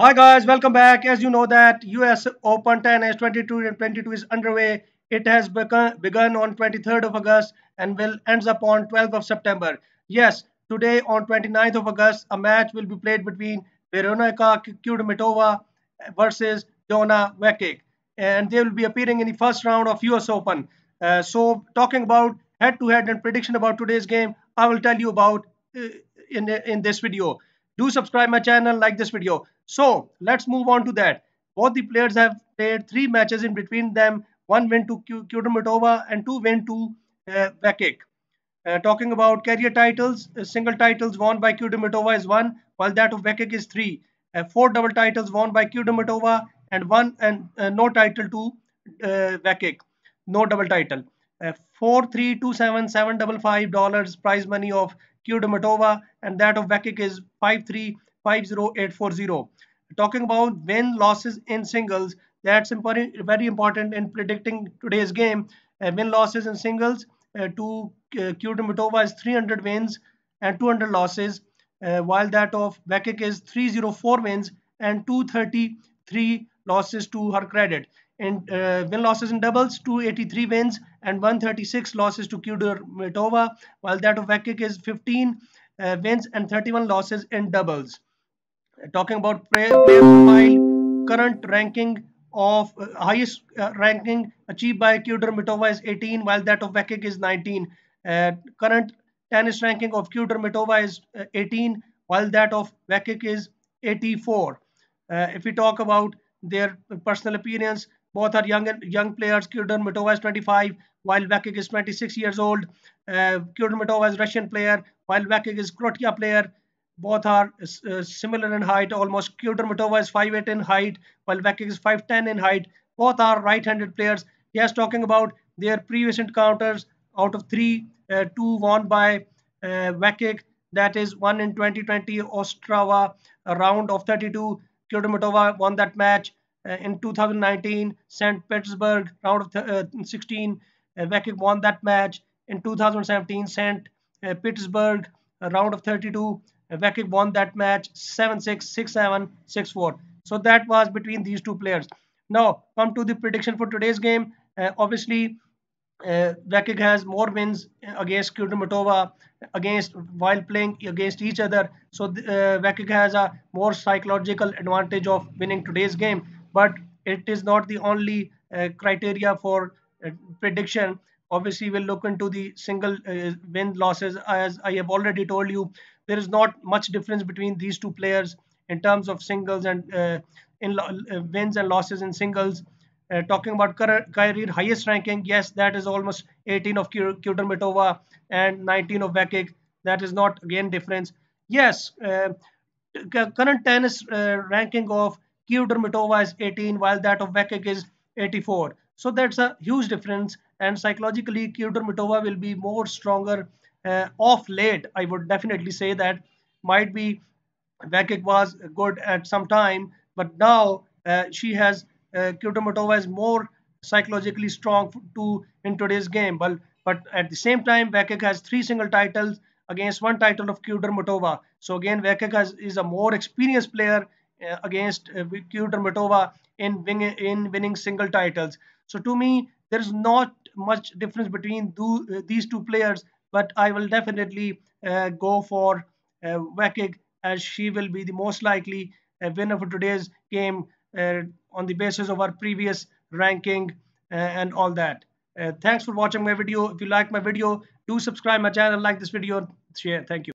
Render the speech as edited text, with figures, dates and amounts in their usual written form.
Hi guys, welcome back. As you know that U.S. Open 2022 is underway. It has begun on 23rd of August and will ends up on 12th of September. Yes, today on 29th of August, a match will be played between Veronika Kudermetova versus Donna Vekic, and they will be appearing in the first round of U.S. Open. So talking about head-to-head and prediction about today's game, I will tell you about in this video. Do subscribe my channel, like this video. So let's move on to that. Both the players have played three matches in between them. One win to Kudermetova and two win to Vekic. Talking about career titles, single titles won by Kudermetova is one, while that of Vekic is three. Four double titles won by Kudermetova and one and no title to Vekic. No double title. $4,327,755 prize money of Kudermetova, and that of Vekic is $5,350,840. Talking about win losses in singles, that's very important in predicting today's game. Win losses in singles to Kudermetova is 300 wins and 200 losses, while that of Vekic is 304 wins and 233 losses to her credit. And win losses in doubles, 283 wins and 136 losses to Kudermetova, while that of Vekic is 15 wins and 31 losses in doubles. Talking about player profile, current ranking of highest ranking achieved by Kudermetova is 18, while that of Vekic is 19. Current tennis ranking of Kudermetova is 18, while that of Vekic is 84. If we talk about their personal appearance, both are young players. Kudermetova is 25, while Vekic is 26 years old. Kudermetova is Russian player, while Vekic is Croatia player. Both are similar in height, almost. Kudermetova is 5'8" in height, while Vekic is 5'10" in height. Both are right-handed players. Yes, talking about their previous encounters, out of three, two won by Vekic. That is one in 2020 Ostrava, a round of 32. Kudermetova won that match. In 2019, St. Petersburg, round of 16, Vekic won that match. In 2017, St. Petersburg, round of 32, Vekic won that match 7-6, 6-7, 6-4. So that was between these two players. Now, come to the prediction for today's game. Obviously, Vekic has more wins against Kudermetova while playing against each other, so Vekic has a more psychological advantage of winning today's game. But it is not the only criteria for prediction. Obviously, we'll look into the single win losses. As I have already told you, there is not much difference between these two players in terms of singles and wins and losses in singles. Talking about career highest ranking, yes, that is almost 18 of Kudermetova and 19 of Vekic. That is not again difference. Yes, current tennis ranking of Kudermetova is 18, while that of Vekic is 84. So that's a huge difference, and psychologically Kudermetova will be more stronger off late. I would definitely say that. Might be Vekic was good at some time, but now she has Kudermetova is more psychologically strong in today's game. But at the same time, Vekic has three single titles against one title of Kudermetova. So again, Vekic is a more experienced player against Kudermetova in winning single titles. So to me, there is not much difference between these two players, but I will definitely go for Vekic, as she will be the most likely winner for today's game, on the basis of our previous ranking and all that. Thanks for watching my video. If you like my video, do subscribe my channel, like this video, share. Thank you.